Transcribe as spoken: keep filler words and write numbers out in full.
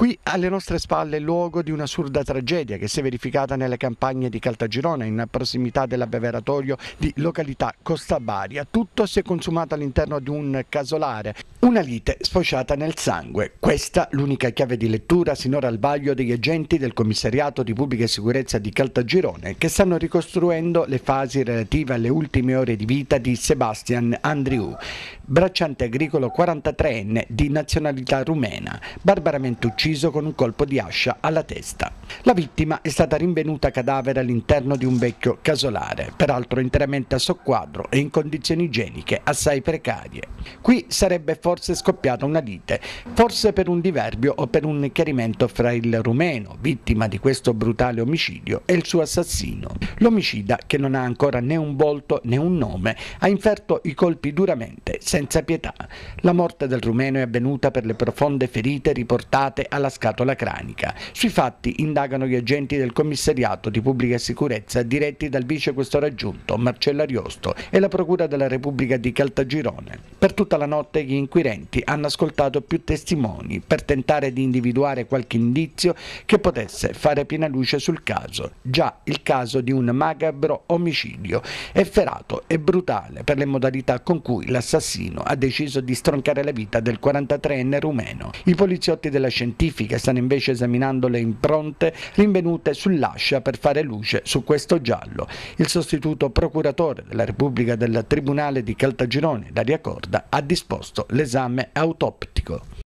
Qui alle nostre spalle è il luogo di un'assurda tragedia che si è verificata nelle campagne di Caltagirone, in prossimità dell'abbeveratoio di località Costa Baria. Tutto si è consumato all'interno di un casolare, una lite sfociata nel sangue. Questa l'unica chiave di lettura sinora al vaglio degli agenti del commissariato di pubblica sicurezza di Caltagirone, che stanno ricostruendo le fasi relative alle ultime ore di vita di Sebastian Andriou, bracciante agricolo quarantatreenne di nazionalità rumena, barbaramente ucciso con un colpo di ascia alla testa. La vittima è stata rinvenuta cadavere all'interno di un vecchio casolare, peraltro interamente a soqquadro e in condizioni igieniche assai precarie. Qui sarebbe forse scoppiata una lite, forse per un diverbio o per un chiarimento fra il rumeno, vittima di questo brutale omicidio, e il suo assassino. L'omicida, che non ha ancora né un volto né un nome, ha inferto i colpi duramente, senza pietà. La morte del rumeno è avvenuta per le profonde ferite riportate alla scatola cranica. Sui fatti indagano gli agenti del commissariato di pubblica sicurezza diretti dal vice questore aggiunto Marcello Ariosto e la procura della Repubblica di Caltagirone. Per tutta la notte gli inquirenti hanno ascoltato più testimoni per tentare di individuare qualche indizio che potesse fare piena luce sul caso, già il caso di un macabro omicidio efferato e brutale per le modalità con cui l'assassino ha deciso di stroncare la vita del quarantatreenne rumeno. I poliziotti della scientifica stanno invece esaminando le impronte rinvenute sull'ascia per fare luce su questo giallo. Il sostituto procuratore della Repubblica del Tribunale di Caltagirone, Daria Corda, ha disposto l'esame autoptico.